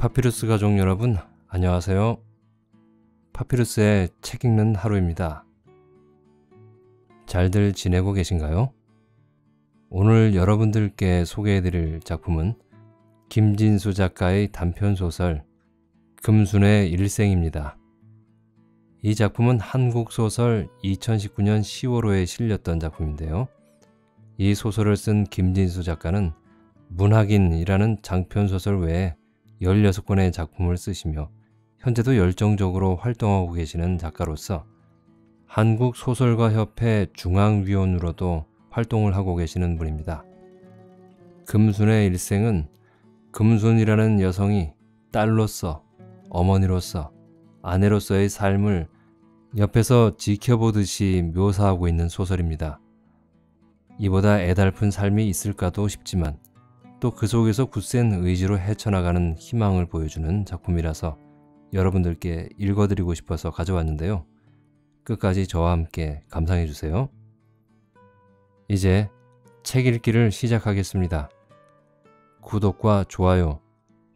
파피루스 가족 여러분, 안녕하세요. 파피루스의 책 읽는 하루입니다. 잘들 지내고 계신가요? 오늘 여러분들께 소개해드릴 작품은 김진수 작가의 단편소설 금순의 일생입니다. 이 작품은 한국소설 2019년 10월호에 실렸던 작품인데요. 이 소설을 쓴 김진수 작가는 문학인이라는 장편소설 외에 16권의 작품을 쓰시며 현재도 열정적으로 활동하고 계시는 작가로서 한국소설가협회 중앙위원으로도 활동을 하고 계시는 분입니다. 금순의 일생은 금순이라는 여성이 딸로서, 어머니로서, 아내로서의 삶을 옆에서 지켜보듯이 묘사하고 있는 소설입니다. 이보다 애달픈 삶이 있을까도 싶지만 또 그 속에서 굳센 의지로 헤쳐나가는 희망을 보여주는 작품이라서 여러분들께 읽어드리고 싶어서 가져왔는데요. 끝까지 저와 함께 감상해주세요. 이제 책 읽기를 시작하겠습니다. 구독과 좋아요,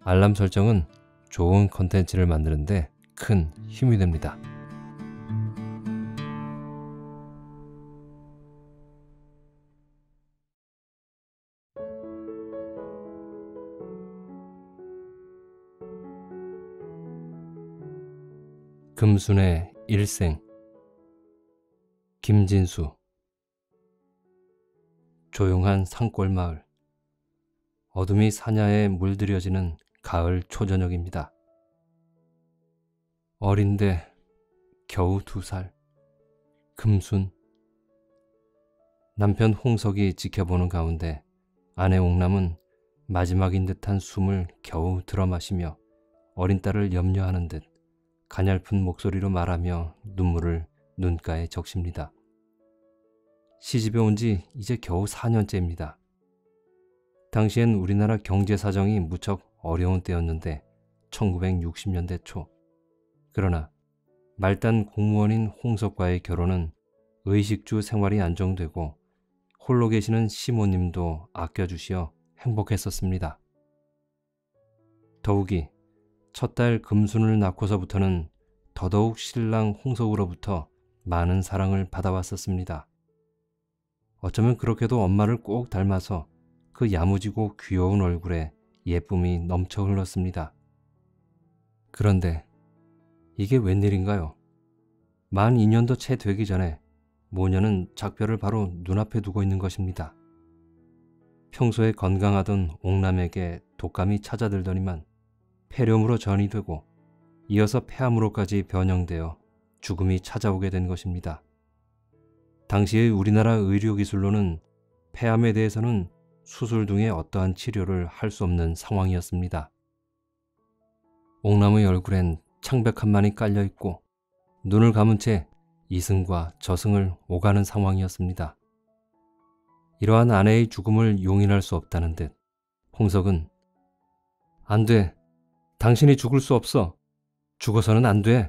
알람 설정은 좋은 컨텐츠를 만드는데 큰 힘이 됩니다. 금순의 일생. 김진수. 조용한 산골마을. 어둠이 사냐에 물들여지는 가을 초저녁입니다. 어린데 겨우 2살. 금순. 남편 홍석이 지켜보는 가운데 아내 옥남은 마지막인 듯한 숨을 겨우 들어마시며 어린 딸을 염려하는 듯 가냘픈 목소리로 말하며 눈물을 눈가에 적십니다. 시집에 온 지 이제 겨우 4년째입니다. 당시엔 우리나라 경제 사정이 무척 어려운 때였는데 1960년대 초. 그러나 말단 공무원인 홍석과의 결혼은 의식주 생활이 안정되고 홀로 계시는 시모님도 아껴주시어 행복했었습니다. 더욱이 첫 딸 금순을 낳고서부터는 더더욱 신랑 홍석으로부터 많은 사랑을 받아왔었습니다. 어쩌면 그렇게도 엄마를 꼭 닮아서 그 야무지고 귀여운 얼굴에 예쁨이 넘쳐 흘렀습니다. 그런데 이게 웬일인가요? 만 2년도 채 되기 전에 모녀는 작별을 바로 눈앞에 두고 있는 것입니다. 평소에 건강하던 옥남에게 독감이 찾아들더니만 폐렴으로 전이 되고 이어서 폐암으로까지 변형되어 죽음이 찾아오게 된 것입니다. 당시의 우리나라 의료기술로는 폐암에 대해서는 수술 등의 어떠한 치료를 할 수 없는 상황이었습니다. 옥남의 얼굴엔 창백함만이 깔려있고 눈을 감은 채 이승과 저승을 오가는 상황이었습니다. 이러한 아내의 죽음을 용인할 수 없다는 듯 홍석은 "안 돼. 당신이 죽을 수 없어. 죽어서는 안 돼.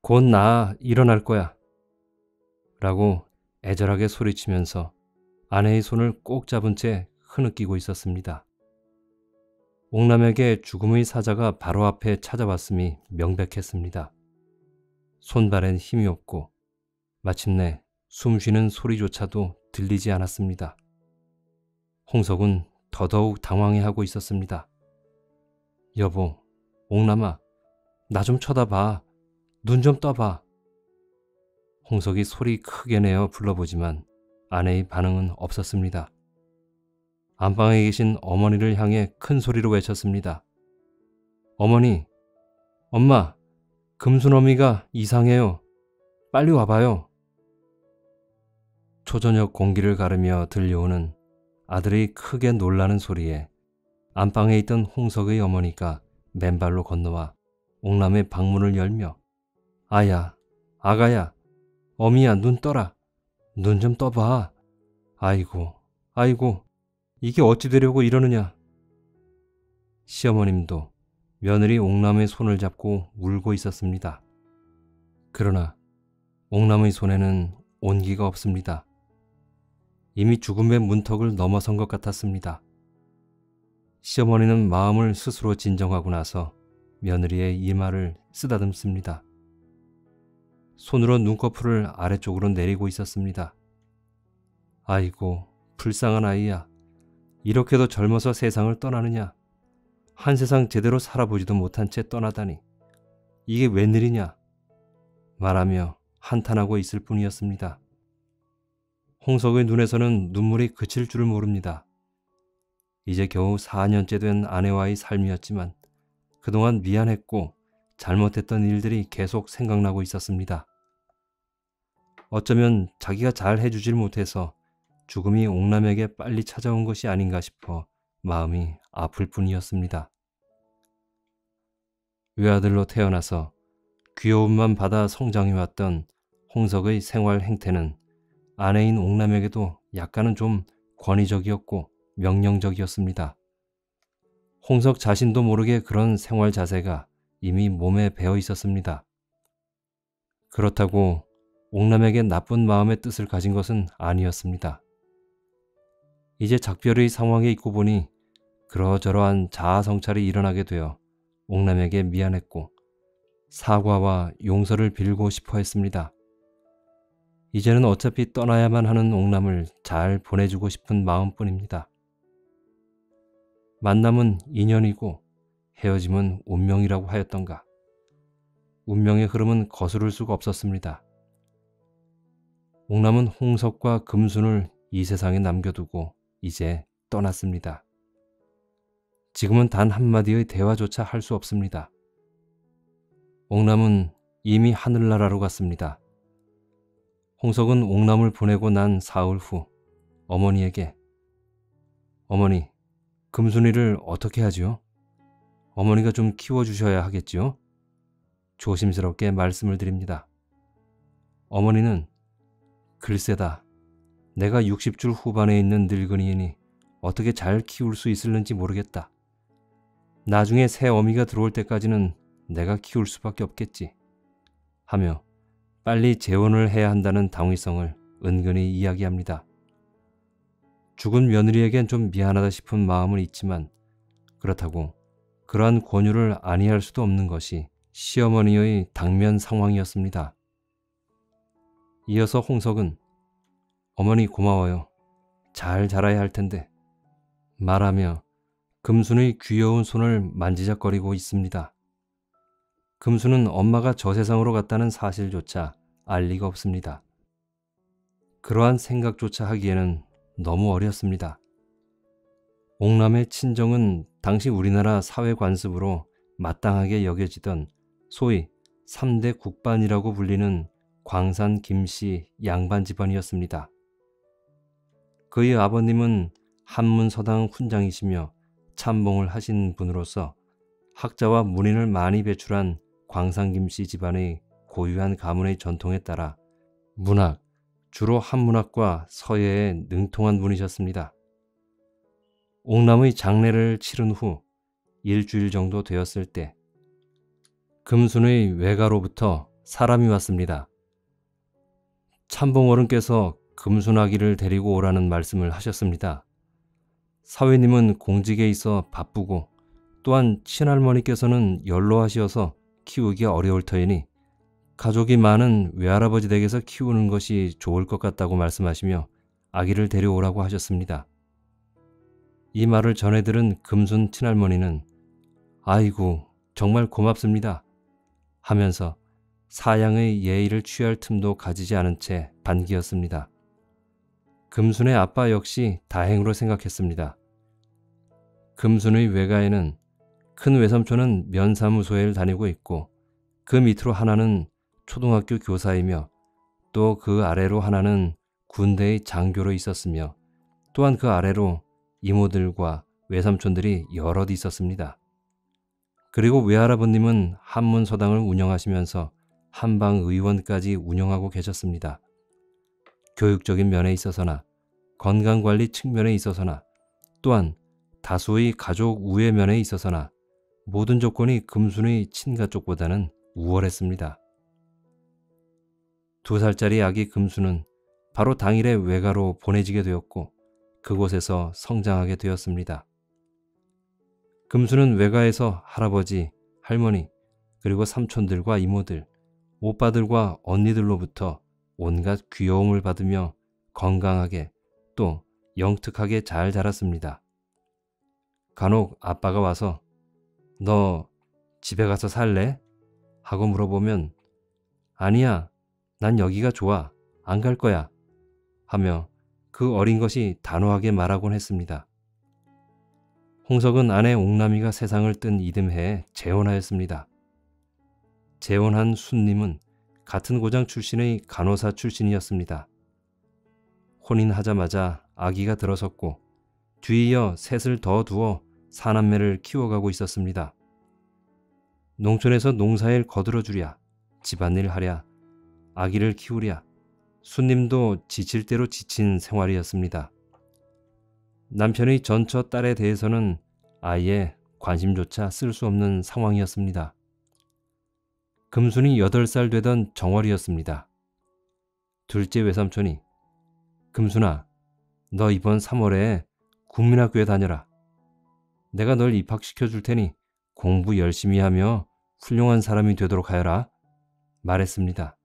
곧 나 일어날 거야." 라고 애절하게 소리치면서 아내의 손을 꼭 잡은 채 흐느끼고 있었습니다. 옥남에게 죽음의 사자가 바로 앞에 찾아왔음이 명백했습니다. 손발엔 힘이 없고 마침내 숨쉬는 소리조차도 들리지 않았습니다. 홍석은 더더욱 당황해하고 있었습니다. "여보, 옥남아, 나 좀 쳐다봐. 눈 좀 떠봐." 홍석이 소리 크게 내어 불러보지만 아내의 반응은 없었습니다. 안방에 계신 어머니를 향해 큰 소리로 외쳤습니다. "어머니, 엄마, 금순어미가 이상해요. 빨리 와봐요." 초저녁 공기를 가르며 들려오는 아들의 크게 놀라는 소리에 안방에 있던 홍석의 어머니가 맨발로 건너와 옥남의 방문을 열며 "아야, 아가야, 어미야, 눈 떠라. 눈 좀 떠봐. 아이고, 아이고, 이게 어찌 되려고 이러느냐." 시어머님도 며느리 옥남의 손을 잡고 울고 있었습니다. 그러나 옥남의 손에는 온기가 없습니다. 이미 죽음의 문턱을 넘어선 것 같았습니다. 시어머니는 마음을 스스로 진정하고 나서 며느리의 이마를 쓰다듬습니다. 손으로 눈꺼풀을 아래쪽으로 내리고 있었습니다. 아이고, 불쌍한 아이야. 이렇게도 젊어서 세상을 떠나느냐. 한 세상 제대로 살아보지도 못한 채 떠나다니. 이게 웬일이냐. 말하며 한탄하고 있을 뿐이었습니다. 홍석의 눈에서는 눈물이 그칠 줄을 모릅니다. 이제 겨우 4년째 된 아내와의 삶이었지만 그동안 미안했고 잘못했던 일들이 계속 생각나고 있었습니다. 어쩌면 자기가 잘 해주질 못해서 죽음이 옥남에게 빨리 찾아온 것이 아닌가 싶어 마음이 아플 뿐이었습니다. 외아들로 태어나서 귀여움만 받아 성장해왔던 홍석의 생활 행태는 아내인 옥남에게도 약간은 좀 권위적이었고 명령적이었습니다. 홍석 자신도 모르게 그런 생활 자세가 이미 몸에 배어 있었습니다. 그렇다고 옥남에게 나쁜 마음의 뜻을 가진 것은 아니었습니다. 이제 작별의 상황에 있고 보니 그러저러한 자아성찰이 일어나게 되어 옥남에게 미안했고 사과와 용서를 빌고 싶어 했습니다. 이제는 어차피 떠나야만 하는 옥남을 잘 보내주고 싶은 마음뿐입니다. 만남은 인연이고 헤어짐은 운명이라고 하였던가. 운명의 흐름은 거스를 수가 없었습니다. 옥남은 홍석과 금순을 이 세상에 남겨두고 이제 떠났습니다. 지금은 단 한마디의 대화조차 할 수 없습니다. 옥남은 이미 하늘나라로 갔습니다. 홍석은 옥남을 보내고 난 사흘 후 어머니에게 어머니, 금순이를 어떻게 하지요? 어머니가 좀 키워주셔야 하겠지요? 조심스럽게 말씀을 드립니다. 어머니는 글쎄다. 내가 60줄 후반에 있는 늙은이이니 어떻게 잘 키울 수 있을는지 모르겠다. 나중에 새 어미가 들어올 때까지는 내가 키울 수밖에 없겠지. 하며 빨리 재혼을 해야 한다는 당위성을 은근히 이야기합니다. 죽은 며느리에겐 좀 미안하다 싶은 마음은 있지만 그렇다고 그러한 권유를 아니할 수도 없는 것이 시어머니의 당면 상황이었습니다. 이어서 홍석은 어머니 고마워요. 잘 자라야 할 텐데 말하며 금순의 귀여운 손을 만지작거리고 있습니다. 금순은 엄마가 저세상으로 갔다는 사실조차 알 리가 없습니다. 그러한 생각조차 하기에는 너무 어렸습니다. 옥남의 친정은 당시 우리나라 사회관습으로 마땅하게 여겨지던 소위 3대 국반이라고 불리는 광산 김씨 양반 집안이었습니다. 그의 아버님은 한문서당 훈장이시며 참봉을 하신 분으로서 학자와 문인을 많이 배출한 광산 김씨 집안의 고유한 가문의 전통에 따라 문학, 주로 한문학과 서예에 능통한 분이셨습니다. 옥남의 장례를 치른 후 일주일 정도 되었을 때 금순의 외가로부터 사람이 왔습니다. 참봉 어른께서 금순 아기를 데리고 오라는 말씀을 하셨습니다. 사위님은 공직에 있어 바쁘고 또한 친할머니께서는 연로하시어서 키우기가 어려울 터이니 가족이 많은 외할아버지 댁에서 키우는 것이 좋을 것 같다고 말씀하시며 아기를 데려오라고 하셨습니다. 이 말을 전해 들은 금순 친할머니는 아이고 정말 고맙습니다 하면서 사양의 예의를 취할 틈도 가지지 않은 채 반기였습니다. 금순의 아빠 역시 다행으로 생각했습니다. 금순의 외가에는 큰 외삼촌은 면사무소에 다니고 있고 그 밑으로 하나는 초등학교 교사이며 또 그 아래로 하나는 군대의 장교로 있었으며 또한 그 아래로 이모들과 외삼촌들이 여럿 있었습니다. 그리고 외할아버님은 한문서당을 운영하시면서 한방의원까지 운영하고 계셨습니다. 교육적인 면에 있어서나 건강관리 측면에 있어서나 또한 다수의 가족 우애 면에 있어서나 모든 조건이 금순의 친가 쪽보다는 우월했습니다. 2살짜리 아기 금순은 바로 당일에 외가로 보내지게 되었고 그곳에서 성장하게 되었습니다. 금수는 외가에서 할아버지, 할머니, 그리고 삼촌들과 이모들, 오빠들과 언니들로부터 온갖 귀여움을 받으며 건강하게 또 영특하게 잘 자랐습니다. 간혹 아빠가 와서 너 집에 가서 살래? 하고 물어보면 아니야, 난 여기가 좋아, 안 갈 거야 하며 그 어린 것이 단호하게 말하곤 했습니다. 홍석은 아내 옥남이가 세상을 뜬 이듬해에 재혼하였습니다. 재혼한 순님은 같은 고장 출신의 간호사 출신이었습니다. 혼인하자마자 아기가 들어섰고 뒤이어 셋을 더 두어 사남매를 키워가고 있었습니다. 농촌에서 농사일 거들어주랴, 집안일 하랴, 아기를 키우랴, 순님도 지칠 대로 지친 생활이었습니다. 남편의 전처 딸에 대해서는 아예 관심조차 쓸 수 없는 상황이었습니다. 금순이 8살 되던 정월이었습니다. 둘째 외삼촌이 금순아, 너 이번 3월에 국민학교에 다녀라. 내가 널 입학시켜 줄 테니 공부 열심히 하며 훌륭한 사람이 되도록 하여라 말했습니다.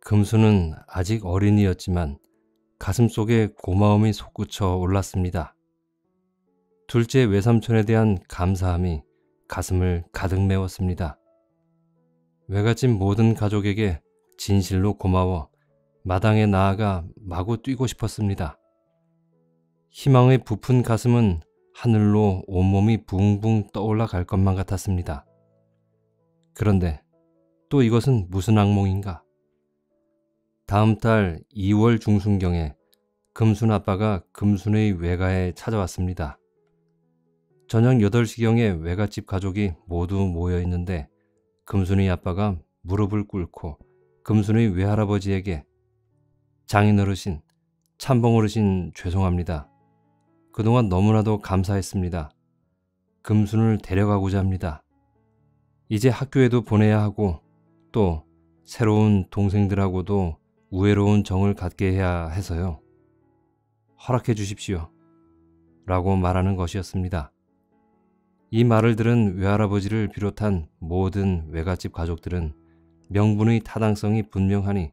금수는 아직 어린이였지만 가슴속에 고마움이 솟구쳐 올랐습니다. 둘째 외삼촌에 대한 감사함이 가슴을 가득 메웠습니다. 외갓집 모든 가족에게 진실로 고마워 마당에 나아가 마구 뛰고 싶었습니다. 희망의 부푼 가슴은 하늘로 온몸이 붕붕 떠올라 갈 것만 같았습니다. 그런데 또 이것은 무슨 악몽인가? 다음 달 2월 중순경에 금순 아빠가 금순의 외가에 찾아왔습니다. 저녁 8시경에 외갓집 가족이 모두 모여있는데 금순의 아빠가 무릎을 꿇고 금순의 외할아버지에게 장인어르신, 참봉어르신 죄송합니다. 그동안 너무나도 감사했습니다. 금순을 데려가고자 합니다. 이제 학교에도 보내야 하고 또 새로운 동생들하고도 우애로운 정을 갖게 해야 해서요. 허락해 주십시오. 라고 말하는 것이었습니다. 이 말을 들은 외할아버지를 비롯한 모든 외갓집 가족들은 명분의 타당성이 분명하니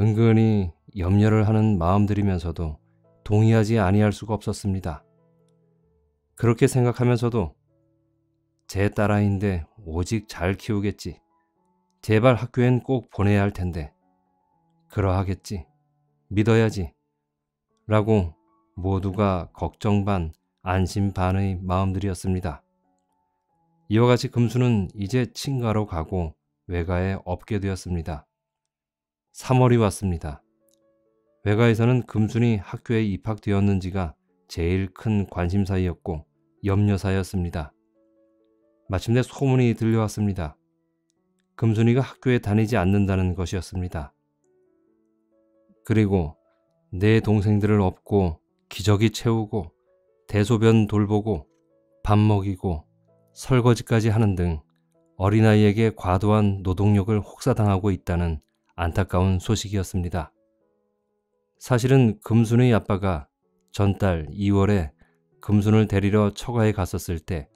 은근히 염려를 하는 마음들이면서도 동의하지 아니할 수가 없었습니다. 그렇게 생각하면서도 제 딸아이인데 오직 잘 키우겠지. 제발 학교엔 꼭 보내야 할 텐데. 그러하겠지. 믿어야지. 라고 모두가 걱정 반, 안심 반의 마음들이었습니다. 이와 같이 금수는 이제 친가로 가고 외가에 없게 되었습니다. 3월이 왔습니다. 외가에서는 금순이 학교에 입학되었는지가 제일 큰 관심사이었고 염려사였습니다. 마침내 소문이 들려왔습니다. 금순이가 학교에 다니지 않는다는 것이었습니다. 그리고 내 동생들을 업고 기저귀 채우고 대소변 돌보고 밥 먹이고 설거지까지 하는 등 어린아이에게 과도한 노동력을 혹사당하고 있다는 안타까운 소식이었습니다. 사실은 금순의 아빠가 전달 2월에 금순을 데리러 처가에 갔었을 때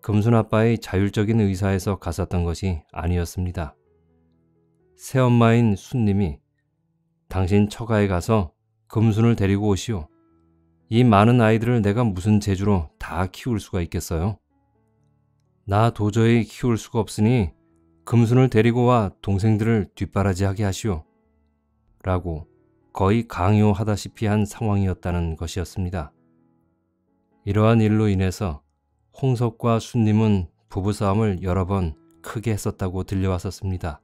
금순 아빠의 자율적인 의사에서 갔었던 것이 아니었습니다. 새엄마인 순님이 당신 처가에 가서 금순을 데리고 오시오. 이 많은 아이들을 내가 무슨 재주로 다 키울 수가 있겠어요? 나 도저히 키울 수가 없으니 금순을 데리고 와 동생들을 뒷바라지하게 하시오. 라고 거의 강요하다시피 한 상황이었다는 것이었습니다. 이러한 일로 인해서 홍석과 순님은 부부싸움을 여러 번 크게 했었다고 들려왔었습니다.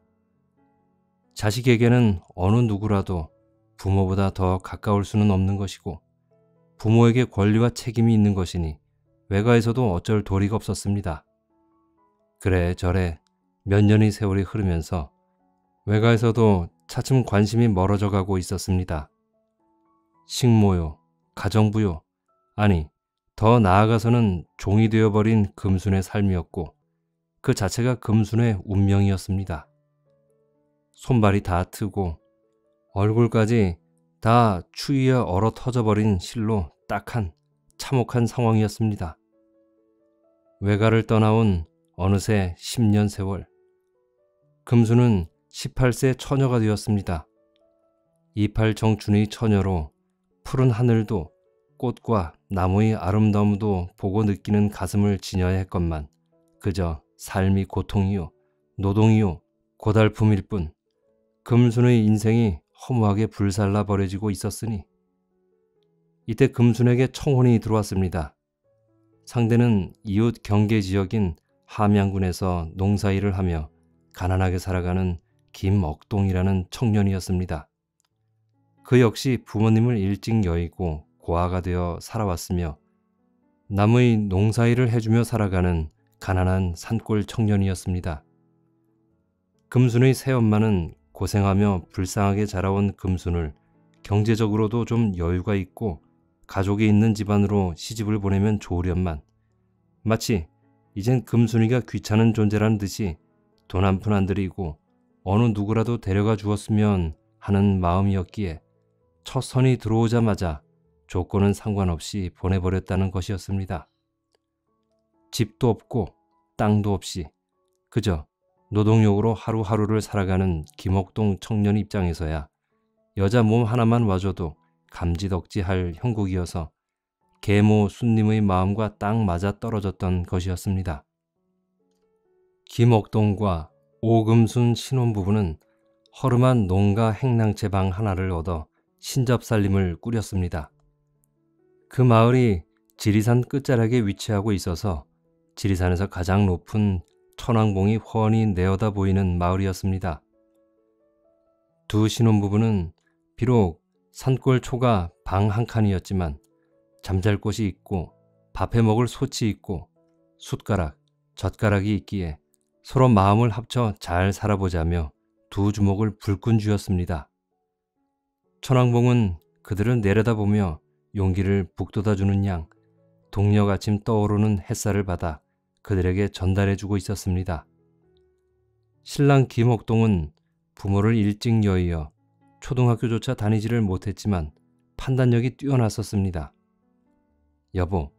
자식에게는 어느 누구라도 부모보다 더 가까울 수는 없는 것이고 부모에게 권리와 책임이 있는 것이니 외가에서도 어쩔 도리가 없었습니다. 그래 저래 몇 년의 세월이 흐르면서 외가에서도 차츰 관심이 멀어져 가고 있었습니다. 식모요, 가정부요, 아니 더 나아가서는 종이 되어버린 금순의 삶이었고 그 자체가 금순의 운명이었습니다. 손발이 다 트고 얼굴까지 다 추위에 얼어 터져버린 실로 딱한 참혹한 상황이었습니다. 외가를 떠나온 어느새 10년 세월. 금수는 18세 처녀가 되었습니다. 이팔청춘의 처녀로 푸른 하늘도 꽃과 나무의 아름다움도 보고 느끼는 가슴을 지녀야 했건만 그저 삶이 고통이요 노동이요 고달픔일 뿐 금순의 인생이 허무하게 불살라 버려지고 있었으니 이때 금순에게 청혼이 들어왔습니다. 상대는 이웃 경계지역인 함양군에서 농사일을 하며 가난하게 살아가는 김억동이라는 청년이었습니다. 그 역시 부모님을 일찍 여의고 고아가 되어 살아왔으며 남의 농사일을 해주며 살아가는 가난한 산골 청년이었습니다. 금순의 새엄마는 고생하며 불쌍하게 자라온 금순을 경제적으로도 좀 여유가 있고 가족이 있는 집안으로 시집을 보내면 좋으련만 마치 이젠 금순이가 귀찮은 존재라는 듯이 돈 한 푼 안 들이고 어느 누구라도 데려가 주었으면 하는 마음이었기에 첫 선이 들어오자마자 조건은 상관없이 보내버렸다는 것이었습니다. 집도 없고 땅도 없이 그저 노동력으로 하루하루를 살아가는 김옥동 청년 입장에서야 여자 몸 하나만 와줘도 감지덕지할 형국이어서 계모 순님의 마음과 딱 맞아 떨어졌던 것이었습니다. 김옥동과 오금순 신혼부부는 허름한 농가 행랑채 방 하나를 얻어 신접살림을 꾸렸습니다. 그 마을이 지리산 끝자락에 위치하고 있어서 지리산에서 가장 높은 천왕봉이 훤히 내어다 보이는 마을이었습니다. 두 신혼부부는 비록 산골 초가 방 한 칸이었지만 잠잘 곳이 있고 밥해 먹을 솥이 있고 숟가락, 젓가락이 있기에 서로 마음을 합쳐 잘 살아보자며 두 주먹을 불끈 쥐었습니다. 천왕봉은 그들을 내려다보며 용기를 북돋아주는 양 동력 아침 떠오르는 햇살을 받아 그들에게 전달해주고 있었습니다. 신랑 김옥동은 부모를 일찍 여의어 초등학교조차 다니지를 못했지만 판단력이 뛰어났었습니다. 여보,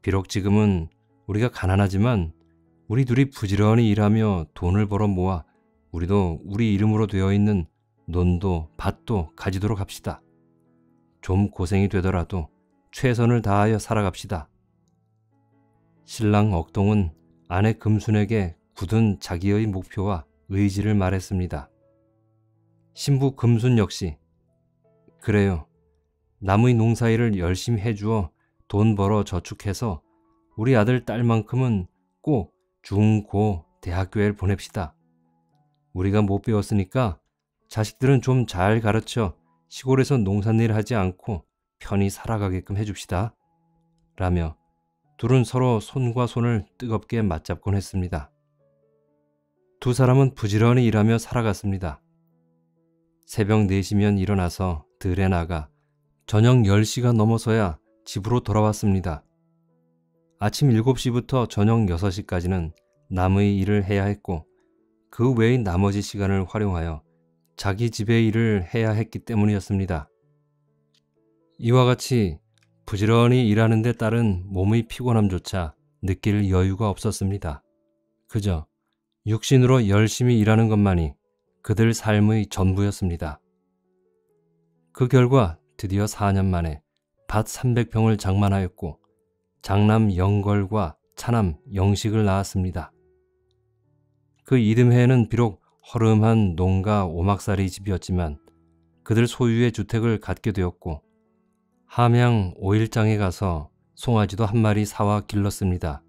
비록 지금은 우리가 가난하지만 우리 둘이 부지런히 일하며 돈을 벌어 모아 우리도 우리 이름으로 되어 있는 논도 밭도 가지도록 합시다. 좀 고생이 되더라도 최선을 다하여 살아갑시다. 신랑 억동은 아내 금순에게 굳은 자기의 목표와 의지를 말했습니다. 신부 금순 역시 그래요. 남의 농사일을 열심히 해주어 돈 벌어 저축해서 우리 아들 딸만큼은 꼭 중고 대학교에 보냅시다. 우리가 못 배웠으니까 자식들은 좀 잘 가르쳐 시골에서 농산일 하지 않고 편히 살아가게끔 해줍시다. 라며 둘은 서로 손과 손을 뜨겁게 맞잡곤 했습니다. 두 사람은 부지런히 일하며 살아갔습니다. 새벽 4시면 일어나서 들에 나가 저녁 10시가 넘어서야 집으로 돌아왔습니다. 아침 7시부터 저녁 6시까지는 남의 일을 해야 했고 그 외의 나머지 시간을 활용하여 자기 집의 일을 해야 했기 때문이었습니다. 이와 같이 부지런히 일하는 데 따른 몸의 피곤함조차 느낄 여유가 없었습니다. 그저 육신으로 열심히 일하는 것만이 그들 삶의 전부였습니다. 그 결과 드디어 4년 만에 밭 300평을 장만하였고 장남 영걸과 차남 영식을 낳았습니다. 그 이듬해에는 비록 허름한 농가 오막살이 집이었지만 그들 소유의 주택을 갖게 되었고 함양 오일장에 가서 송아지도 한 마리 사와 길렀습니다.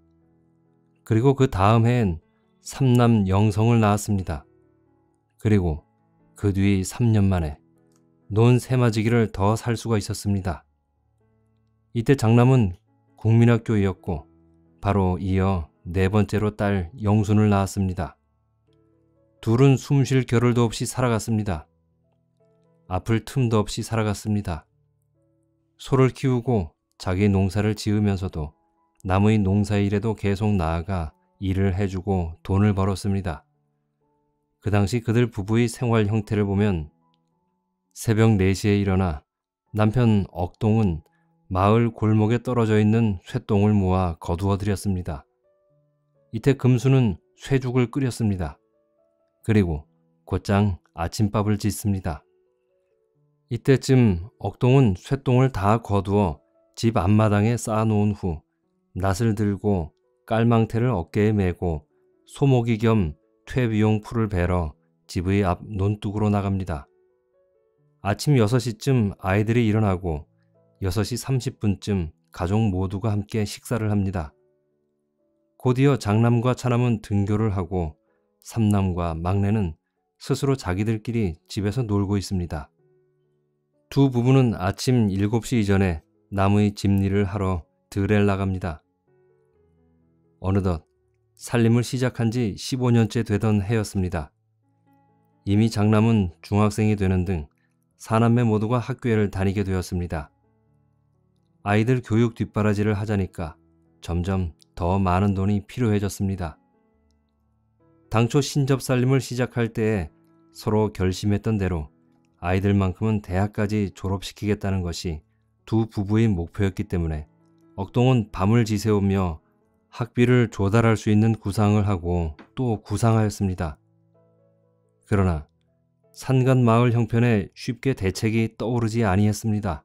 그리고 그 다음 해엔 삼남 영성을 낳았습니다. 그리고 그 뒤 3년 만에 논 세마지기를 더 살 수가 있었습니다. 이때 장남은 국민학교였고 바로 이어 네 번째로 딸 영순을 낳았습니다. 둘은 숨 쉴 겨를도 없이 살아갔습니다. 아플 틈도 없이 살아갔습니다. 소를 키우고 자기 농사를 지으면서도 남의 농사일에도 계속 나아가 일을 해주고 돈을 벌었습니다. 그 당시 그들 부부의 생활 형태를 보면 새벽 4시에 일어나 남편 억동은 마을 골목에 떨어져 있는 쇳똥을 모아 거두어들였습니다. 이때 금수는 쇠죽을 끓였습니다. 그리고 곧장 아침밥을 짓습니다. 이때쯤 억동은 쇠똥을 다 거두어 집 앞마당에 쌓아놓은 후 낫을 들고 깔망테를 어깨에 메고 소모기 겸 퇴비용 풀을 베러 집의 앞 논둑으로 나갑니다. 아침 6시쯤 아이들이 일어나고 6시 30분쯤 가족 모두가 함께 식사를 합니다. 곧이어 장남과 차남은 등교를 하고 삼남과 막내는 스스로 자기들끼리 집에서 놀고 있습니다. 두 부부는 아침 7시 이전에 남의 집일을 하러 들에 나갑니다. 어느덧 살림을 시작한 지 15년째 되던 해였습니다. 이미 장남은 중학생이 되는 등 사남매 모두가 학교를 다니게 되었습니다. 아이들 교육 뒷바라지를 하자니까 점점 더 많은 돈이 필요해졌습니다. 당초 신접살림을 시작할 때에 서로 결심했던 대로 아이들만큼은 대학까지 졸업시키겠다는 것이 두 부부의 목표였기 때문에 억동은 밤을 지새우며 학비를 조달할 수 있는 구상을 하고 또 구상하였습니다. 그러나 산간 마을 형편에 쉽게 대책이 떠오르지 아니했습니다.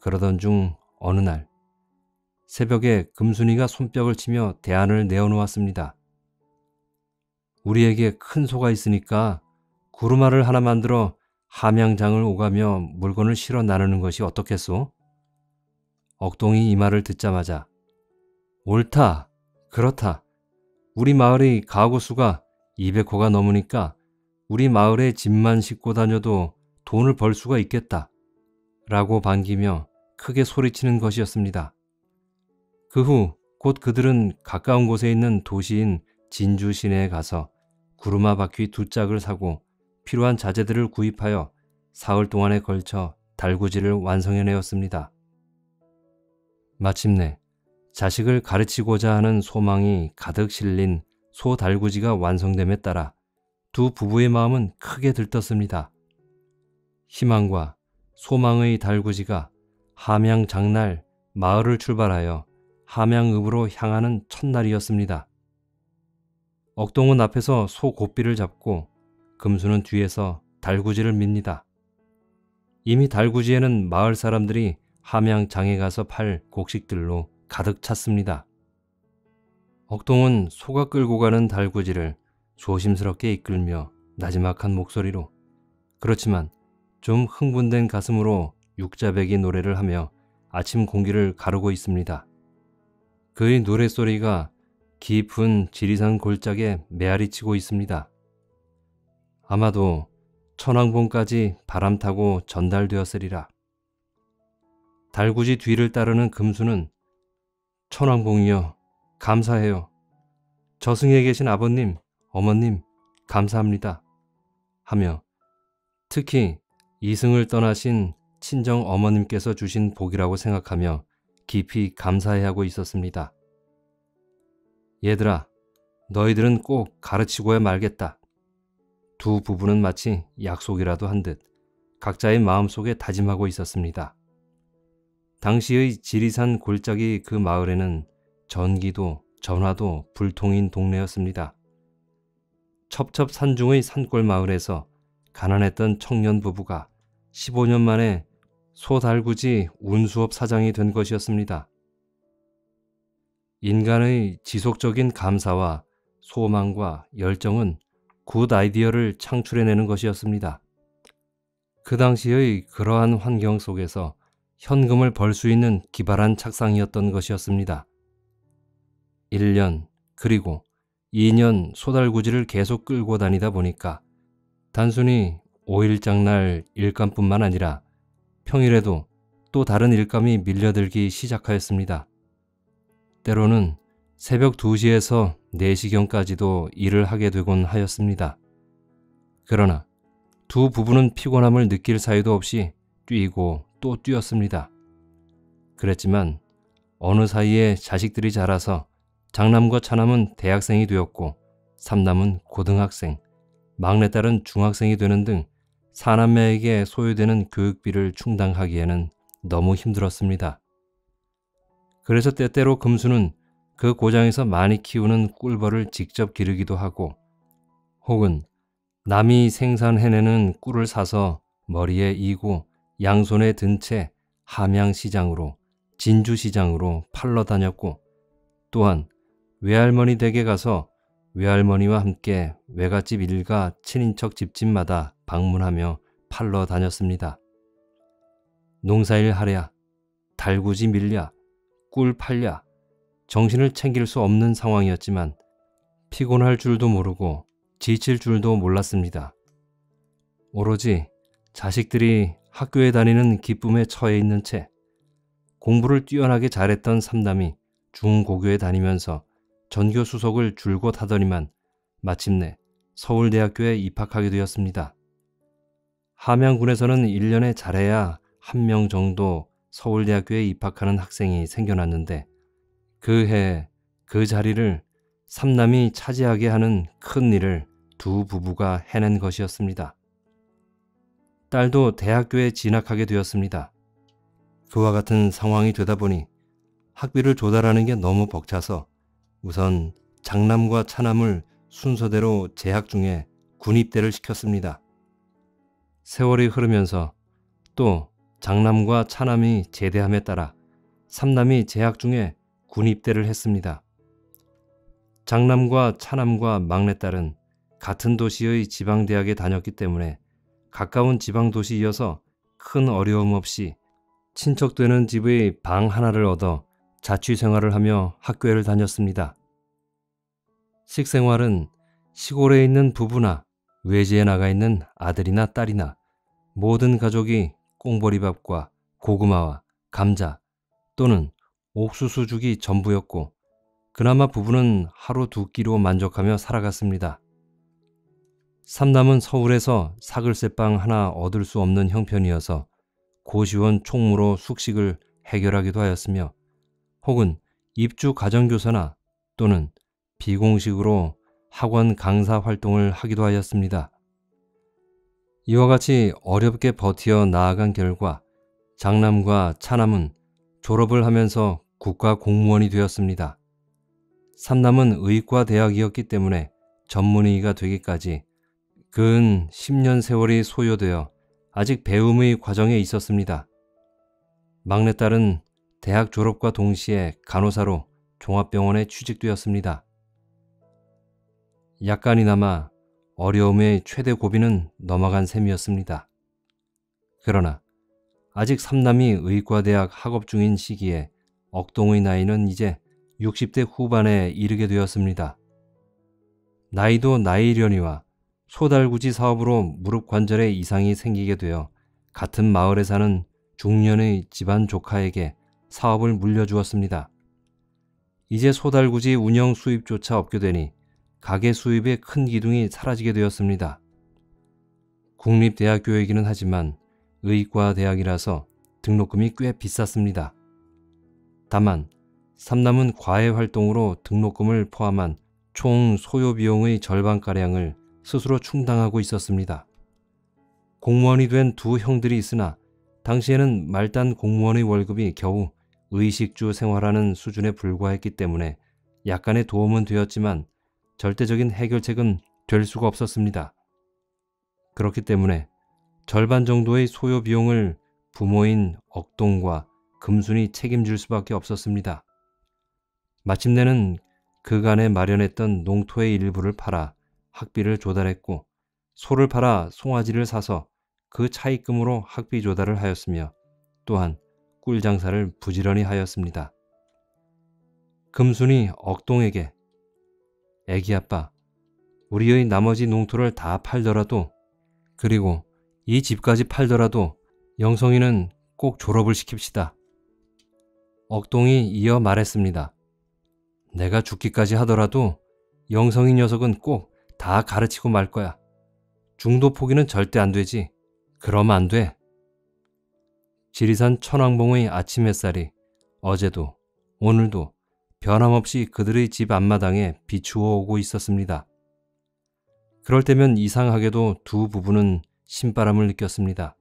그러던 중 어느 날 새벽에 금순이가 손뼉을 치며 대안을 내어놓았습니다. 우리에게 큰 소가 있으니까 구루마를 하나 만들어 함양장을 오가며 물건을 실어 나누는 것이 어떻겠소? 억동이 이 말을 듣자마자 옳다, 그렇다. 우리 마을의 가구수가 200호가 넘으니까 우리 마을에 집만 싣고 다녀도 돈을 벌 수가 있겠다 라고 반기며 크게 소리치는 것이었습니다. 그 후 곧 그들은 가까운 곳에 있는 도시인 진주 시내에 가서 구루마 바퀴 2짝을 사고 필요한 자재들을 구입하여 사흘 동안에 걸쳐 달구지를 완성해내었습니다. 마침내 자식을 가르치고자 하는 소망이 가득 실린 소달구지가 완성됨에 따라 두 부부의 마음은 크게 들떴습니다. 희망과 소망의 달구지가 함양 장날 마을을 출발하여 함양읍으로 향하는 첫날이었습니다. 억동은 앞에서 소 고삐를 잡고 금수는 뒤에서 달구지를 밉니다. 이미 달구지에는 마을 사람들이 함양장에 가서 팔 곡식들로 가득 찼습니다. 억동은 소가 끌고 가는 달구지를 조심스럽게 이끌며 나지막한 목소리로 그렇지만 좀 흥분된 가슴으로 육자백이 노래를 하며 아침 공기를 가르고 있습니다. 그의 노랫소리가 깊은 지리산 골짜기에 메아리치고 있습니다. 아마도 천왕봉까지 바람 타고 전달되었으리라. 달구지 뒤를 따르는 금수는 천왕봉이여 감사해요. 저승에 계신 아버님, 어머님 감사합니다. 하며 특히 이승을 떠나신 친정 어머님께서 주신 복이라고 생각하며 깊이 감사해하고 있었습니다. 얘들아, 너희들은 꼭 가르치고야 말겠다. 두 부부는 마치 약속이라도 한 듯 각자의 마음속에 다짐하고 있었습니다. 당시의 지리산 골짜기 그 마을에는 전기도 전화도 불통인 동네였습니다. 첩첩 산중의 산골 마을에서 가난했던 청년 부부가 15년 만에 소달구지 운수업 사장이 된 것이었습니다. 인간의 지속적인 감사와 소망과 열정은 굿 아이디어를 창출해내는 것이었습니다. 그 당시의 그러한 환경 속에서 현금을 벌 수 있는 기발한 착상이었던 것이었습니다. 1년 그리고 2년 소달구지를 계속 끌고 다니다 보니까 단순히 5일장날 일감뿐만 아니라 평일에도 또 다른 일감이 밀려들기 시작하였습니다. 때로는 새벽 2시에서 4시경까지도 일을 하게 되곤 하였습니다. 그러나 두 부부는 피곤함을 느낄 사이도 없이 뛰고 또 뛰었습니다. 그랬지만 어느 사이에 자식들이 자라서 장남과 차남은 대학생이 되었고 삼남은 고등학생, 막내딸은 중학생이 되는 등 사남매에게 소요되는 교육비를 충당하기에는 너무 힘들었습니다. 그래서 때때로 금수는 그 고장에서 많이 키우는 꿀벌을 직접 기르기도 하고, 혹은 남이 생산해내는 꿀을 사서 머리에 이고 양손에 든 채 함양시장으로, 진주시장으로 팔러 다녔고, 또한 외할머니 댁에 가서 외할머니와 함께 외갓집 일가 친인척 집집마다 방문하며 팔러 다녔습니다. 농사일 하랴, 달구지 밀랴, 꿀 팔랴, 정신을 챙길 수 없는 상황이었지만 피곤할 줄도 모르고 지칠 줄도 몰랐습니다. 오로지 자식들이 학교에 다니는 기쁨에 처해 있는 채 공부를 뛰어나게 잘했던 삼남이 중고교에 다니면서 전교 수석을 줄곧 하더니만 마침내 서울대학교에 입학하게 되었습니다. 함양군에서는 1년에 잘해야 한 명 정도 서울대학교에 입학하는 학생이 생겨났는데, 그 해에 그 자리를 삼남이 차지하게 하는 큰 일을 두 부부가 해낸 것이었습니다. 딸도 대학교에 진학하게 되었습니다. 그와 같은 상황이 되다 보니 학비를 조달하는 게 너무 벅차서 우선 장남과 차남을 순서대로 재학 중에 군입대를 시켰습니다. 세월이 흐르면서 또 장남과 차남이 제대함에 따라 삼남이 재학 중에 군입대를 했습니다. 장남과 차남과 막내딸은 같은 도시의 지방대학에 다녔기 때문에 가까운 지방도시 이어서 큰 어려움 없이 친척되는 집의 방 하나를 얻어 자취생활을 하며 학교를 다녔습니다. 식생활은 시골에 있는 부부나 외지에 나가 있는 아들이나 딸이나 모든 가족이 꽁보리밥과 고구마와 감자 또는 옥수수죽이 전부였고, 그나마 부부는 하루 두 끼로 만족하며 살아갔습니다. 삼남은 서울에서 사글세빵 하나 얻을 수 없는 형편이어서 고시원 총무로 숙식을 해결하기도 하였으며, 혹은 입주 가정교사나 또는 비공식으로 학원 강사 활동을 하기도 하였습니다. 이와 같이 어렵게 버티어 나아간 결과 장남과 차남은 졸업을 하면서 국가 공무원이 되었습니다. 삼남은 의과 대학이었기 때문에 전문의가 되기까지 근 10년 세월이 소요되어 아직 배움의 과정에 있었습니다. 막내딸은 대학 졸업과 동시에 간호사로 종합병원에 취직되었습니다. 약간이나마 어려움의 최대 고비는 넘어간 셈이었습니다. 그러나 아직 삼남이 의과대학 학업 중인 시기에 억동의 나이는 이제 60대 후반에 이르게 되었습니다. 나이도 나이려니와 소달구지 사업으로 무릎 관절에 이상이 생기게 되어 같은 마을에 사는 중년의 집안 조카에게 사업을 물려주었습니다. 이제 소달구지 운영 수입조차 없게 되니 가게 수입의 큰 기둥이 사라지게 되었습니다. 국립대학교이기는 하지만 의과대학이라서 등록금이 꽤 비쌌습니다. 다만 삼남은 과외 활동으로 등록금을 포함한 총 소요비용의 절반가량을 스스로 충당하고 있었습니다. 공무원이 된 두 형들이 있으나 당시에는 말단 공무원의 월급이 겨우 의식주 생활하는 수준에 불과했기 때문에 약간의 도움은 되었지만 절대적인 해결책은 될 수가 없었습니다. 그렇기 때문에 절반 정도의 소요 비용을 부모인 억동과 금순이 책임질 수밖에 없었습니다. 마침내는 그간에 마련했던 농토의 일부를 팔아 학비를 조달했고, 소를 팔아 송아지를 사서 그 차익금으로 학비 조달을 하였으며, 또한 꿀 장사를 부지런히 하였습니다. 금순이 억동에게 "애기 아빠, 우리의 나머지 농토를 다 팔더라도, 그리고 이 집까지 팔더라도 영성이는 꼭 졸업을 시킵시다." 억동이 이어 말했습니다. "내가 죽기까지 하더라도 영성이 녀석은 꼭 다 가르치고 말 거야. 중도 포기는 절대 안 되지. 그러면 안 돼." 지리산 천왕봉의 아침 햇살이 어제도 오늘도 변함없이 그들의 집 앞마당에 비추어 오고 있었습니다. 그럴 때면 이상하게도 두 부부는 신바람을 느꼈습니다.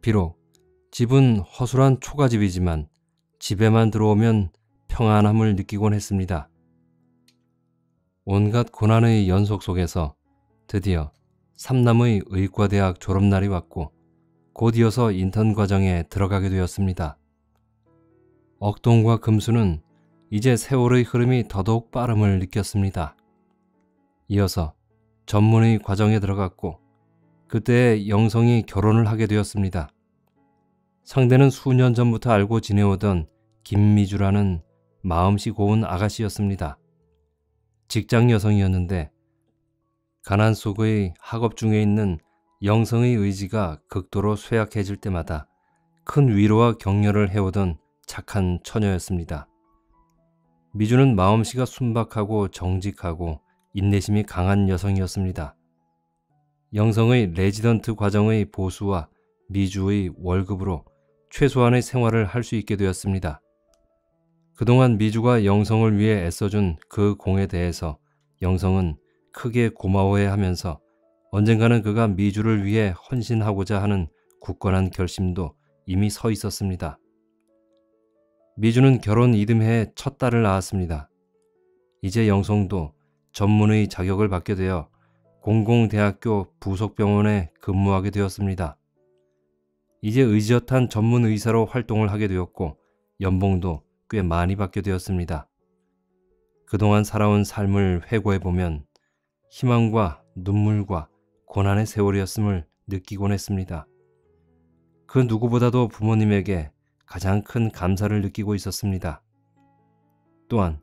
비록 집은 허술한 초가집이지만 집에만 들어오면 평안함을 느끼곤 했습니다. 온갖 고난의 연속 속에서 드디어 삼남의 의과대학 졸업날이 왔고 곧 이어서 인턴 과정에 들어가게 되었습니다. 억동과 금수는 이제 세월의 흐름이 더더욱 빠름을 느꼈습니다. 이어서 전문의 과정에 들어갔고 그때 영성이 결혼을 하게 되었습니다. 상대는 수년 전부터 알고 지내오던 김미주라는 마음씨 고운 아가씨였습니다. 직장 여성이었는데 가난 속의 학업 중에 있는 영성의 의지가 극도로 쇠약해질 때마다 큰 위로와 격려를 해오던 착한 처녀였습니다. 미주는 마음씨가 순박하고 정직하고 인내심이 강한 여성이었습니다. 영성의 레지던트 과정의 보수와 미주의 월급으로 최소한의 생활을 할 수 있게 되었습니다. 그동안 미주가 영성을 위해 애써준 그 공에 대해서 영성은 크게 고마워해하면서 언젠가는 그가 미주를 위해 헌신하고자 하는 굳건한 결심도 이미 서 있었습니다. 미주는 결혼 이듬해 첫 딸을 낳았습니다. 이제 영성도 전문의 자격을 받게 되어 공공대학교 부속병원에 근무하게 되었습니다. 이제 의젓한 전문의사로 활동을 하게 되었고 연봉도 꽤 많이 받게 되었습니다. 그동안 살아온 삶을 회고해보면 희망과 눈물과 고난의 세월이었음을 느끼곤 했습니다. 그 누구보다도 부모님에게 가장 큰 감사를 느끼고 있었습니다. 또한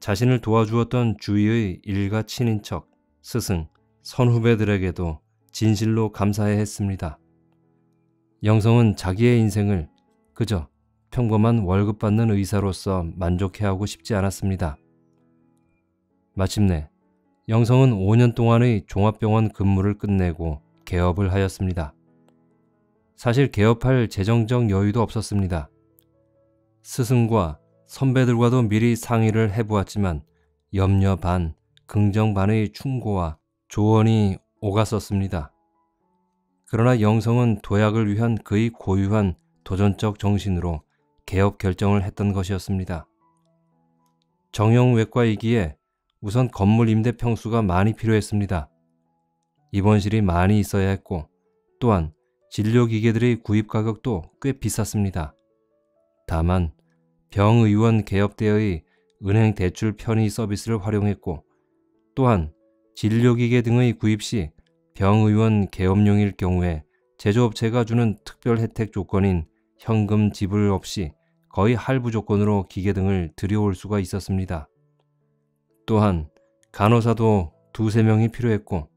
자신을 도와주었던 주위의 일가 친인척, 스승, 선후배들에게도 진실로 감사해 했습니다. 영성은 자기의 인생을 그저 평범한 월급받는 의사로서 만족해하고 싶지 않았습니다. 마침내 영성은 5년 동안의 종합병원 근무를 끝내고 개업을 하였습니다. 사실 개업할 재정적 여유도 없었습니다. 스승과 선배들과도 미리 상의를 해보았지만 염려 반, 긍정 반의 충고와 조언이 오갔었습니다. 그러나 영성은 도약을 위한 그의 고유한 도전적 정신으로 개업 결정을 했던 것이었습니다. 정형외과이기에 우선 건물 임대 평수가 많이 필요했습니다. 입원실이 많이 있어야 했고 또한 진료기계들의 구입 가격도 꽤 비쌌습니다. 다만 병의원 개업 때의 은행 대출 편의 서비스를 활용했고 또한 진료기계 등의 구입 시 병의원 개업용일 경우에 제조업체가 주는 특별 혜택 조건인 현금 지불 없이 거의 할부 조건으로 기계 등을 들여올 수가 있었습니다. 또한 간호사도 두세 명이 필요했고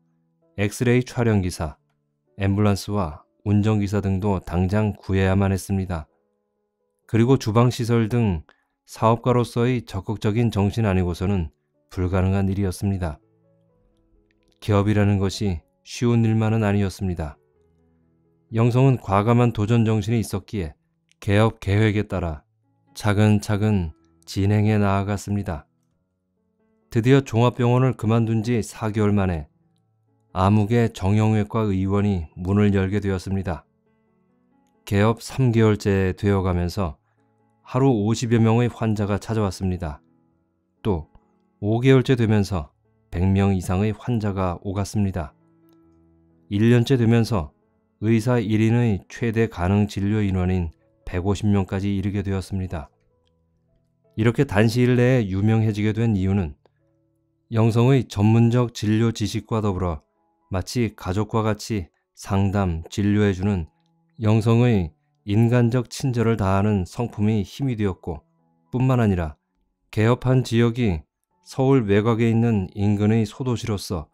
엑스레이 촬영기사, 앰뷸런스와 운전기사 등도 당장 구해야만 했습니다. 그리고 주방시설 등 사업가로서의 적극적인 정신 아니고서는 불가능한 일이었습니다. 기업이라는 것이 쉬운 일만은 아니었습니다. 영성은 과감한 도전 정신이 있었기에 개업 계획에 따라 차근차근 진행해 나아갔습니다. 드디어 종합병원을 그만둔 지 4개월 만에 암흑의 정형외과 의원이 문을 열게 되었습니다. 개업 3개월째 되어가면서 하루 50여 명의 환자가 찾아왔습니다. 또 5개월째 되면서 100명 이상의 환자가 오갔습니다. 1년째 되면서 의사 1인의 최대 가능 진료 인원인 150명까지 이르게 되었습니다. 이렇게 단시일 내에 유명해지게 된 이유는 영성의 전문적 진료 지식과 더불어 마치 가족과 같이 상담, 진료해주는 영성의 인간적 친절을 다하는 성품이 힘이 되었고 뿐만 아니라 개업한 지역이 서울 외곽에 있는 인근의 소도시로서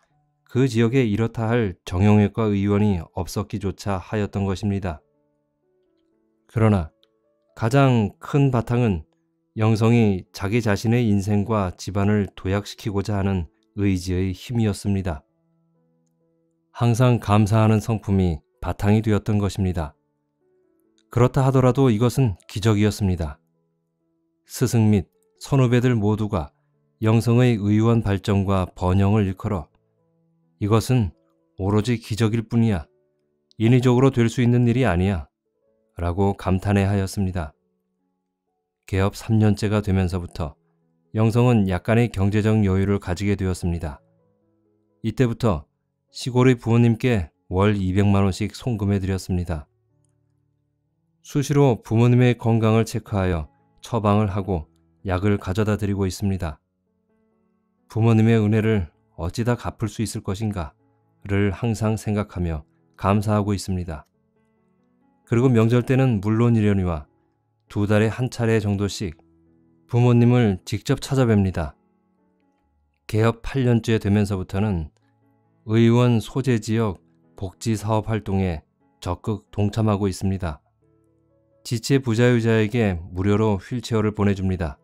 그 지역에 이렇다 할 정형외과 의원이 없었기조차 하였던 것입니다. 그러나 가장 큰 바탕은 영성이 자기 자신의 인생과 집안을 도약시키고자 하는 의지의 힘이었습니다. 항상 감사하는 성품이 바탕이 되었던 것입니다. 그렇다 하더라도 이것은 기적이었습니다. 스승 및 선후배들 모두가 영성의 의원 발전과 번영을 일컬어 이것은 오로지 기적일 뿐이야. 인위적으로 될 수 있는 일이 아니야. 라고 감탄해 하였습니다. 개업 3년째가 되면서부터 영성은 약간의 경제적 여유를 가지게 되었습니다. 이때부터 시골의 부모님께 월 200만원씩 송금해드렸습니다. 수시로 부모님의 건강을 체크하여 처방을 하고 약을 가져다 드리고 있습니다. 부모님의 은혜를 어찌다 갚을 수 있을 것인가를 항상 생각하며 감사하고 있습니다. 그리고 명절 때는 물론이려니와 2달에 한 차례 정도씩 부모님을 직접 찾아뵙니다. 개업 8년째 되면서부터는 의원 소재지역 복지사업 활동에 적극 동참하고 있습니다. 지체 부자유자에게 무료로 휠체어를 보내줍니다.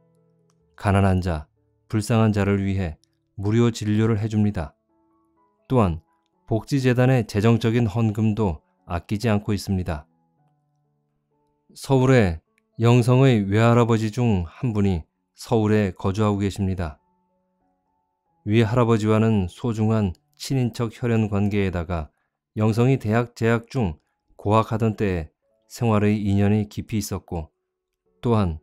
가난한 자, 불쌍한 자를 위해 무료 진료를 해줍니다. 또한 복지재단의 재정적인 헌금도 아끼지 않고 있습니다. 서울에 영성의 외할아버지 중 한 분이 서울에 거주하고 계십니다. 외할아버지와는 소중한 친인척 혈연 관계에다가 영성이 대학 재학 중 고학하던 때에 생활의 인연이 깊이 있었고, 또한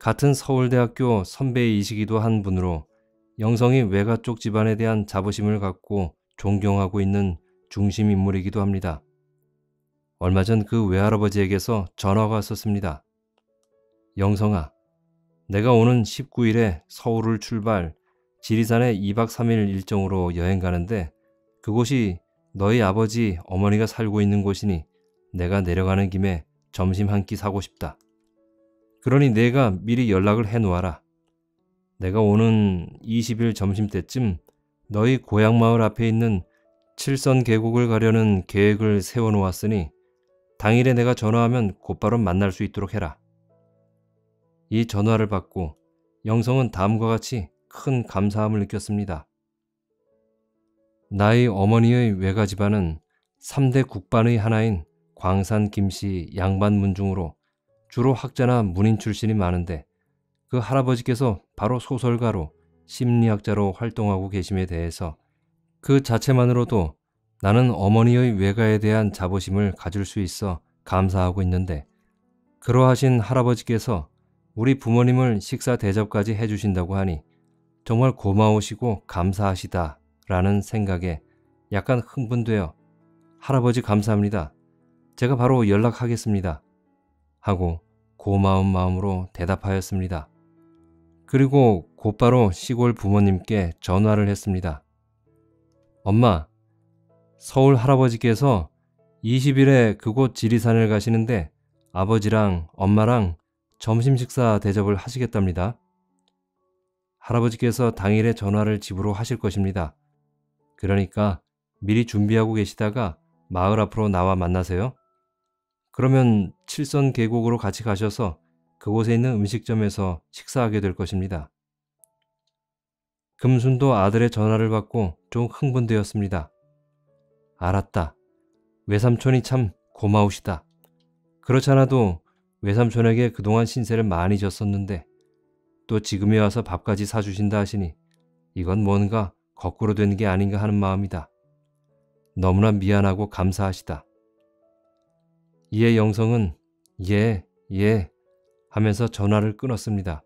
같은 서울대학교 선배이시기도 한 분으로 영성이 외가 쪽 집안에 대한 자부심을 갖고 존경하고 있는 중심 인물이기도 합니다. 얼마 전 그 외할아버지에게서 전화가 왔었습니다. 영성아, 내가 오는 19일에 서울을 출발, 지리산에 2박 3일 일정으로 여행 가는데 그곳이 너희 아버지, 어머니가 살고 있는 곳이니 내가 내려가는 김에 점심 한 끼 사고 싶다. 그러니 내가 미리 연락을 해놓아라. 내가 오는 20일 점심때쯤 너희 고향마을 앞에 있는 칠선 계곡을 가려는 계획을 세워놓았으니 당일에 내가 전화하면 곧바로 만날 수 있도록 해라. 이 전화를 받고 영성은 다음과 같이 큰 감사함을 느꼈습니다. 나의 어머니의 외가 집안은 3대 국반의 하나인 광산 김씨 양반 문중으로 주로 학자나 문인 출신이 많은데 그 할아버지께서 바로 소설가로 심리학자로 활동하고 계심에 대해서 그 자체만으로도 나는 어머니의 외가에 대한 자부심을 가질 수 있어 감사하고 있는데 그러하신 할아버지께서 우리 부모님을 식사 대접까지 해주신다고 하니 정말 고마우시고 감사하시다 라는 생각에 약간 흥분되어 할아버지 감사합니다. 제가 바로 연락하겠습니다. 하고 고마운 마음으로 대답하였습니다. 그리고 곧바로 시골 부모님께 전화를 했습니다. 엄마, 서울 할아버지께서 20일에 그곳 지리산을 가시는데 아버지랑 엄마랑 점심 식사 대접을 하시겠답니다. 할아버지께서 당일에 전화를 집으로 하실 것입니다. 그러니까 미리 준비하고 계시다가 마을 앞으로 나와 만나세요. 그러면 칠선 계곡으로 같이 가셔서 그곳에 있는 음식점에서 식사하게 될 것입니다. 금순도 아들의 전화를 받고 좀 흥분되었습니다. 알았다. 외삼촌이 참 고마우시다. 그렇잖아도 외삼촌에게 그동안 신세를 많이 졌었는데 또 지금에 와서 밥까지 사주신다 하시니 이건 뭔가 거꾸로 된 게 아닌가 하는 마음이다. 너무나 미안하고 감사하시다. 이에 영성은 예 하면서 전화를 끊었습니다.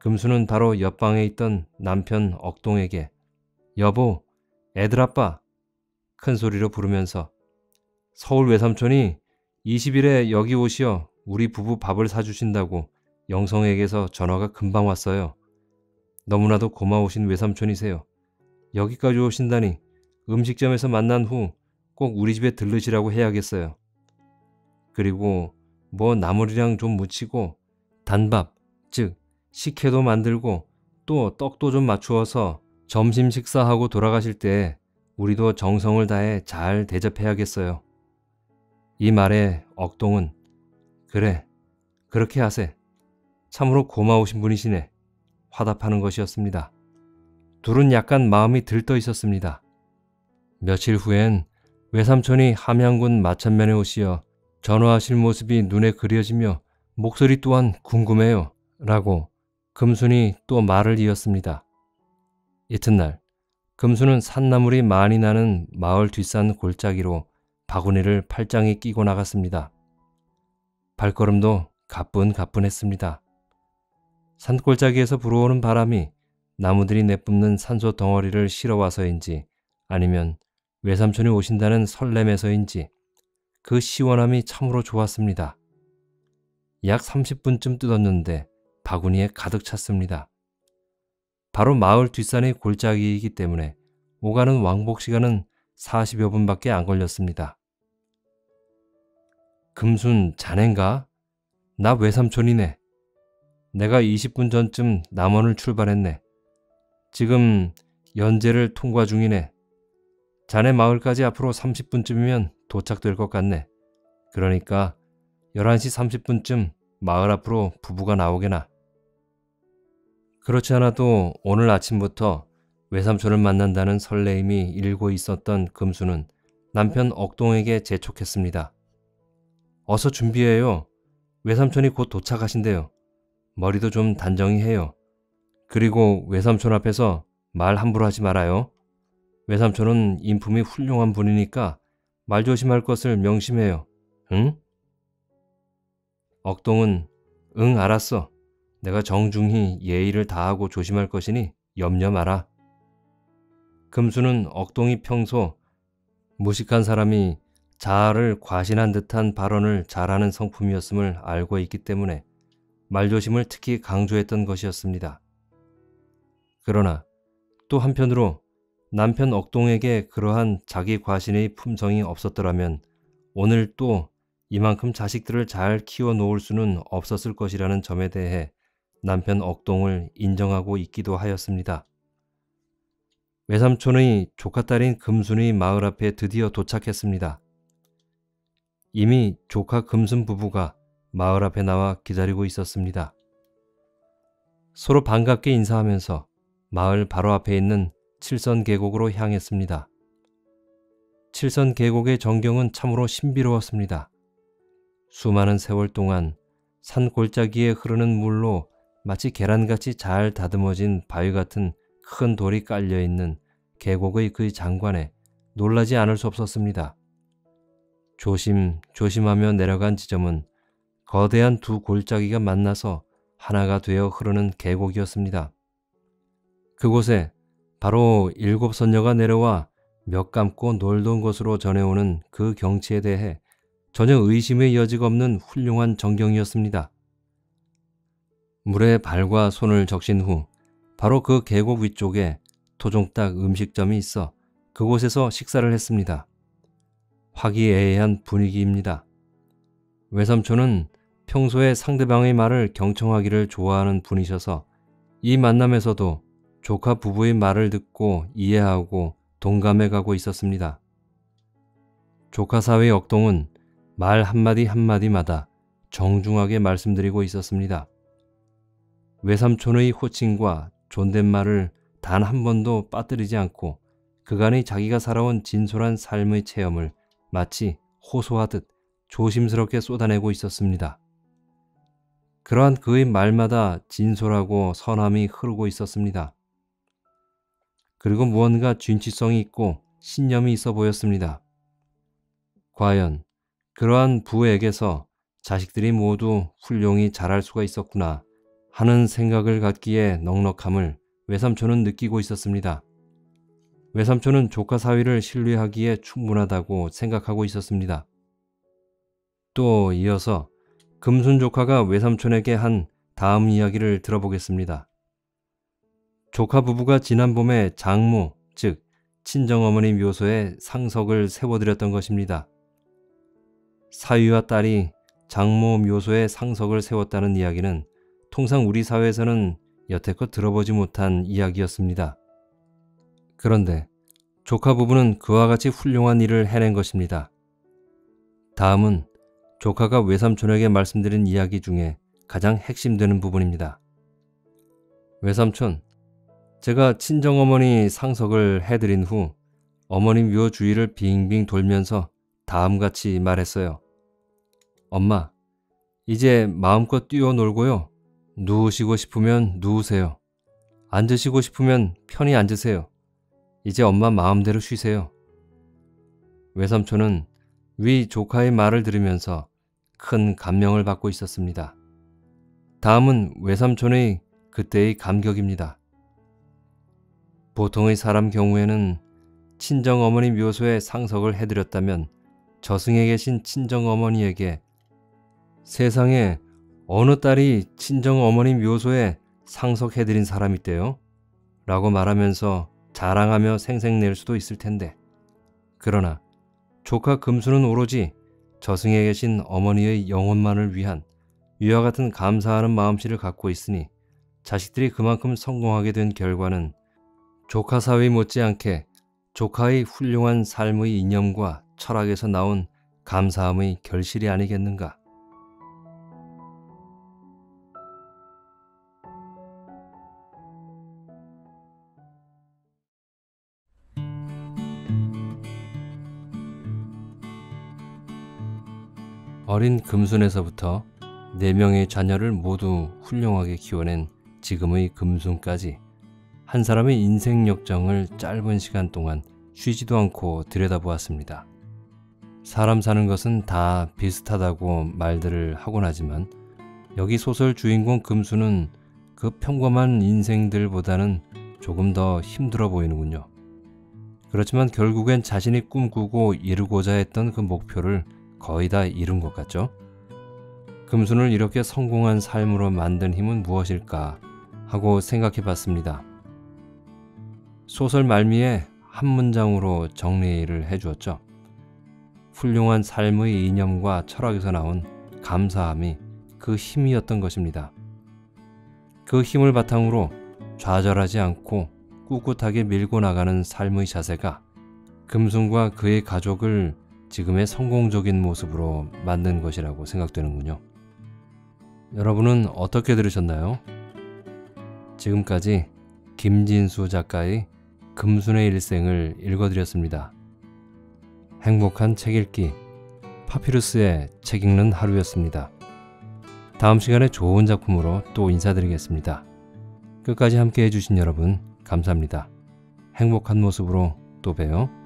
금수는 바로 옆방에 있던 남편 억동에게 여보, 애들 아빠 큰 소리로 부르면서 서울 외삼촌이 20일에 여기 오시어 우리 부부 밥을 사주신다고 영성에게서 전화가 금방 왔어요. 너무나도 고마우신 외삼촌이세요. 여기까지 오신다니 음식점에서 만난 후 꼭 우리 집에 들르시라고 해야겠어요. 그리고 뭐 나물이랑 좀 무치고 단밥, 즉 식혜도 만들고 또 떡도 좀 맞추어서 점심 식사하고 돌아가실 때 우리도 정성을 다해 잘 대접해야겠어요. 이 말에 억동은 그래, 그렇게 하세. 참으로 고마우신 분이시네. 화답하는 것이었습니다. 둘은 약간 마음이 들떠 있었습니다. 며칠 후엔 외삼촌이 함양군 마천면에 오시어 전화하실 모습이 눈에 그려지며 목소리 또한 궁금해요 라고 금순이 또 말을 이었습니다. 이튿날 금순은 산나물이 많이 나는 마을 뒷산 골짜기로 바구니를 팔짱에 끼고 나갔습니다. 발걸음도 가뿐가뿐했습니다. 산골짜기에서 불어오는 바람이 나무들이 내뿜는 산소 덩어리를 실어와서인지 아니면 외삼촌이 오신다는 설렘에서인지 그 시원함이 참으로 좋았습니다. 약 30분쯤 뜯었는데 바구니에 가득 찼습니다. 바로 마을 뒷산의 골짜기이기 때문에 오가는 왕복 시간은 40여 분밖에 안 걸렸습니다. 금순 자넨가? 나 외삼촌이네. 내가 20분 전쯤 남원을 출발했네. 지금 연제를 통과 중이네. 자네 마을까지 앞으로 30분쯤이면 도착될 것 같네. 그러니까 11시 30분쯤 마을 앞으로 부부가 나오게나. 그렇지 않아도 오늘 아침부터 외삼촌을 만난다는 설레임이 일고 있었던 금수는 남편 억동에게 재촉했습니다. 어서 준비해요. 외삼촌이 곧 도착하신대요. 머리도 좀 단정히 해요. 그리고 외삼촌 앞에서 말 함부로 하지 말아요. 외삼촌은 인품이 훌륭한 분이니까 말 조심할 것을 명심해요. 응? 억동은 응 알았어. 내가 정중히 예의를 다하고 조심할 것이니 염려 마라. 금수는 억동이 평소 무식한 사람이 자아를 과신한 듯한 발언을 잘하는 성품이었음을 알고 있기 때문에 말조심을 특히 강조했던 것이었습니다. 그러나 또 한편으로 남편 억동에게 그러한 자기 과신의 품성이 없었더라면 오늘 또 이만큼 자식들을 잘 키워놓을 수는 없었을 것이라는 점에 대해 남편 억동을 인정하고 있기도 하였습니다. 외삼촌의 조카딸인 금순이 마을 앞에 드디어 도착했습니다. 이미 조카 금순 부부가 마을 앞에 나와 기다리고 있었습니다. 서로 반갑게 인사하면서 마을 바로 앞에 있는 칠선 계곡으로 향했습니다. 칠선 계곡의 전경은 참으로 신비로웠습니다. 수많은 세월 동안 산 골짜기에 흐르는 물로 마치 계란같이 잘 다듬어진 바위 같은 큰 돌이 깔려있는 계곡의 그 장관에 놀라지 않을 수 없었습니다. 조심조심하며 내려간 지점은 거대한 두 골짜기가 만나서 하나가 되어 흐르는 계곡이었습니다. 그곳에 바로 일곱 선녀가 내려와 몇 감고 놀던 곳으로 전해오는 그 경치에 대해 전혀 의심의 여지가 없는 훌륭한 전경이었습니다. 물에 발과 손을 적신 후 바로 그 계곡 위쪽에 토종닭 음식점이 있어 그곳에서 식사를 했습니다. 화기애애한 분위기입니다. 외삼촌은 평소에 상대방의 말을 경청하기를 좋아하는 분이셔서 이 만남에서도 조카 부부의 말을 듣고 이해하고 동감해가고 있었습니다. 조카 사위 억동은 말 한마디 한마디마다 정중하게 말씀드리고 있었습니다. 외삼촌의 호칭과 존댓말을 단 한 번도 빠뜨리지 않고 그간의 자기가 살아온 진솔한 삶의 체험을 마치 호소하듯 조심스럽게 쏟아내고 있었습니다. 그러한 그의 말마다 진솔하고 선함이 흐르고 있었습니다. 그리고 무언가 진취성이 있고 신념이 있어 보였습니다. 과연 그러한 부에게서 자식들이 모두 훌륭히 자랄 수가 있었구나 하는 생각을 갖기에 넉넉함을 외삼촌은 느끼고 있었습니다. 외삼촌은 조카 사위를 신뢰하기에 충분하다고 생각하고 있었습니다. 또 이어서 금순 조카가 외삼촌에게 한 다음 이야기를 들어보겠습니다. 조카 부부가 지난 봄에 장모, 즉 친정어머니 묘소에 상석을 세워드렸던 것입니다. 사위와 딸이 장모 묘소에 상석을 세웠다는 이야기는 통상 우리 사회에서는 여태껏 들어보지 못한 이야기였습니다. 그런데 조카 부부는 그와 같이 훌륭한 일을 해낸 것입니다. 다음은 조카가 외삼촌에게 말씀드린 이야기 중에 가장 핵심되는 부분입니다. 외삼촌, 제가 친정어머니 상석을 해드린 후 어머니 묘 주위를 빙빙 돌면서 다음같이 말했어요. 엄마, 이제 마음껏 뛰어놀고요. 누우시고 싶으면 누우세요. 앉으시고 싶으면 편히 앉으세요. 이제 엄마 마음대로 쉬세요. 외삼촌은 위 조카의 말을 들으면서 큰 감명을 받고 있었습니다. 다음은 외삼촌의 그때의 감격입니다. 보통의 사람 경우에는 친정어머니 묘소에 상석을 해드렸다면 저승에 계신 친정어머니에게 세상에 어느 딸이 친정어머니 묘소에 상석해드린 사람 있대요? 라고 말하면서 자랑하며 생색낼 수도 있을 텐데, 그러나 조카 금수는 오로지 저승에 계신 어머니의 영혼만을 위한 위와 같은 감사하는 마음씨를 갖고 있으니 자식들이 그만큼 성공하게 된 결과는 조카 사위 못지않게 조카의 훌륭한 삶의 이념과 철학에서 나온 감사함의 결실이 아니겠는가. 어린 금순에서부터 4명의 자녀를 모두 훌륭하게 키워낸 지금의 금순까지 한 사람의 인생 역정을 짧은 시간 동안 쉬지도 않고 들여다보았습니다. 사람 사는 것은 다 비슷하다고 말들을 하곤 하지만 여기 소설 주인공 금수는 그 평범한 인생들보다는 조금 더 힘들어 보이는군요. 그렇지만 결국엔 자신이 꿈꾸고 이루고자 했던 그 목표를 거의 다 이룬 것 같죠? 금순을 이렇게 성공한 삶으로 만든 힘은 무엇일까 하고 생각해 봤습니다. 소설 말미에 한 문장으로 정리를 해주었죠. 훌륭한 삶의 이념과 철학에서 나온 감사함이 그 힘이었던 것입니다. 그 힘을 바탕으로 좌절하지 않고 꿋꿋하게 밀고 나가는 삶의 자세가 금순과 그의 가족을 지금의 성공적인 모습으로 만든 것이라고 생각되는군요. 여러분은 어떻게 들으셨나요? 지금까지 김진수 작가의 금순의 일생을 읽어드렸습니다. 행복한 책 읽기, 파피루스의 책 읽는 하루였습니다. 다음 시간에 좋은 작품으로 또 인사드리겠습니다. 끝까지 함께해 주신 여러분 감사합니다. 행복한 모습으로 또 봬요.